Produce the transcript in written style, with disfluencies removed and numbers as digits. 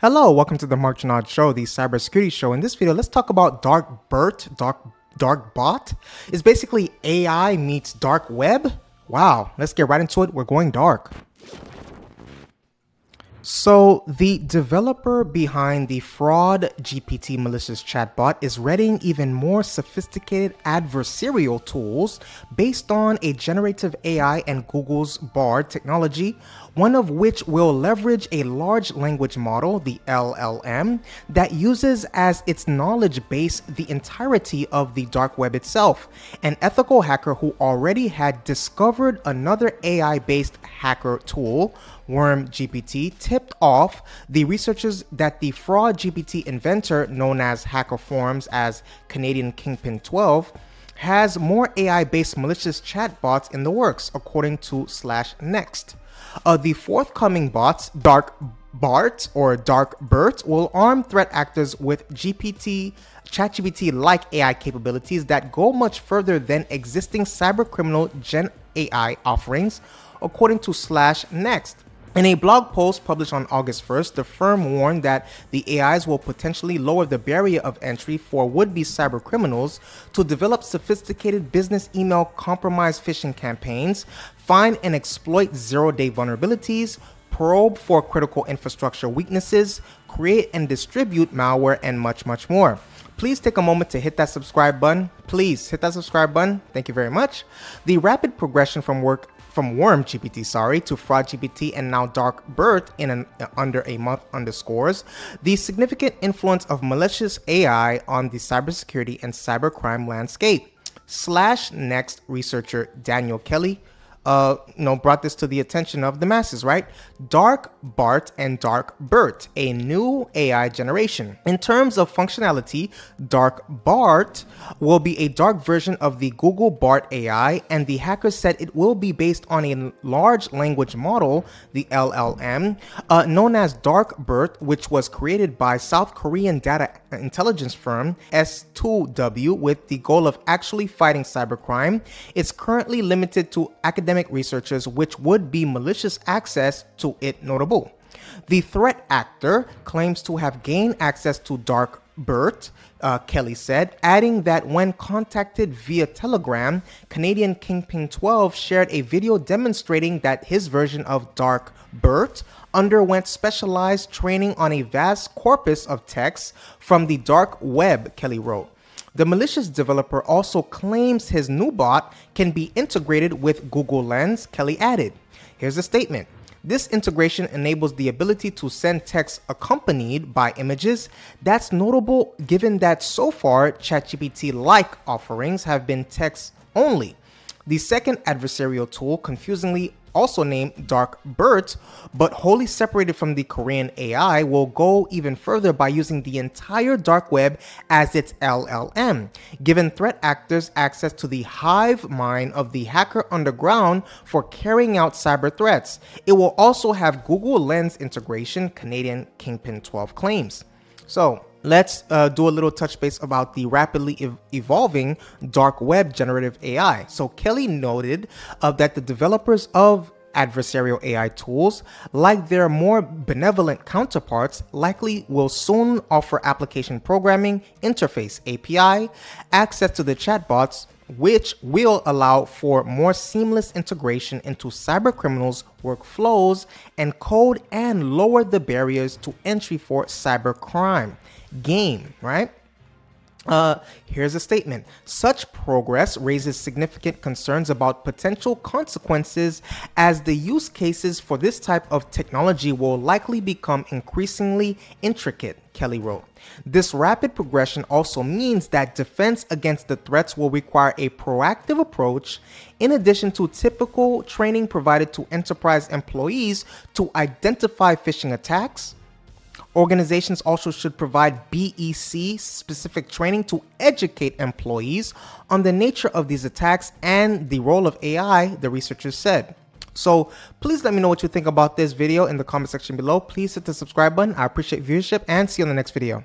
Hello, welcome to the Marc Drouinaud Show, the cybersecurity show. In this video, let's talk about DarkBERT, Dark Bot. It's basically AI meets Dark Web. Wow, let's get right into it. We're going dark. So the developer behind the Fraud GPT malicious chatbot is readying even more sophisticated adversarial tools based on a generative AI and Google's Bard technology, one of which will leverage a large language model, the LLM, that uses as its knowledge base the entirety of the dark web itself. An ethical hacker who already had discovered another AI-based hacker tool, WormGPT, tipped off the researchers that the Fraud GPT inventor, known as Hacker Forms as Canadian Kingpin12, has more AI-based malicious chatbots in the works, according to /Next. The forthcoming bots, DarkBERT or DarkBERT, will arm threat actors with ChatGPT-like AI capabilities that go much further than existing cybercriminal Gen AI offerings, according to /Next. In a blog post published on August 1st, the firm warned that the AIs will potentially lower the barrier of entry for would-be cybercriminals to develop sophisticated business email compromise phishing campaigns, find and exploit zero-day vulnerabilities, probe for critical infrastructure weaknesses, create and distribute malware, and much, much more. Please take a moment to hit that subscribe button. Please hit that subscribe button. Thank you very much. The rapid progression from WormGPT, to Fraud GPT and now DarkBERT in under a month underscores the significant influence of malicious AI on the cybersecurity and cybercrime landscape. /Next researcher Daniel Kelly, brought this to the attention of the masses, right? DarkBERT and DarkBERT, a new AI generation. In terms of functionality, DarkBERT will be a dark version of the Google Bard AI, and the hacker said it will be based on a large language model, the LLM, known as DarkBERT, which was created by South Korean data intelligence firm S2W with the goal of actually fighting cybercrime. It's currently limited to academic researchers, which would be malicious access to it notable. The threat actor claims to have gained access to DarkBERT, Kelly said, adding that when contacted via Telegram, Canadian Kingpin12 shared a video demonstrating that his version of DarkBERT underwent specialized training on a vast corpus of texts from the dark web, Kelly wrote. The malicious developer also claims his new bot can be integrated with Google Lens, Kelly added. Here's a statement. This integration enables the ability to send text accompanied by images. That's notable given that so far ChatGPT-like offerings have been text only. The second adversarial tool, confusingly also named DarkBERT, but wholly separated from the Korean AI, will go even further by using the entire dark web as its LLM, giving threat actors access to the hive mind of the hacker underground for carrying out cyber threats. It will also have Google Lens integration, Canadian Kingpin12 claims. So let's do a little touch base about the rapidly evolving dark web generative AI. So Kelly noted that the developers of adversarial AI tools, like their more benevolent counterparts, likely will soon offer application programming, interface API, access to the chatbots, which will allow for more seamless integration into cybercriminals' workflows and code and lower the barriers to entry for cybercrime. Game, right? Here's a statement. Such progress raises significant concerns about potential consequences, as the use cases for this type of technology will likely become increasingly intricate, Kelly wrote. This rapid progression also means that defense against the threats will require a proactive approach, in addition to typical training provided to enterprise employees to identify phishing attacks. Organizations also should provide BEC-specific training to educate employees on the nature of these attacks and the role of AI, the researchers said. So please let me know what you think about this video in the comment section below. Please hit the subscribe button. I appreciate viewership and see you on the next video.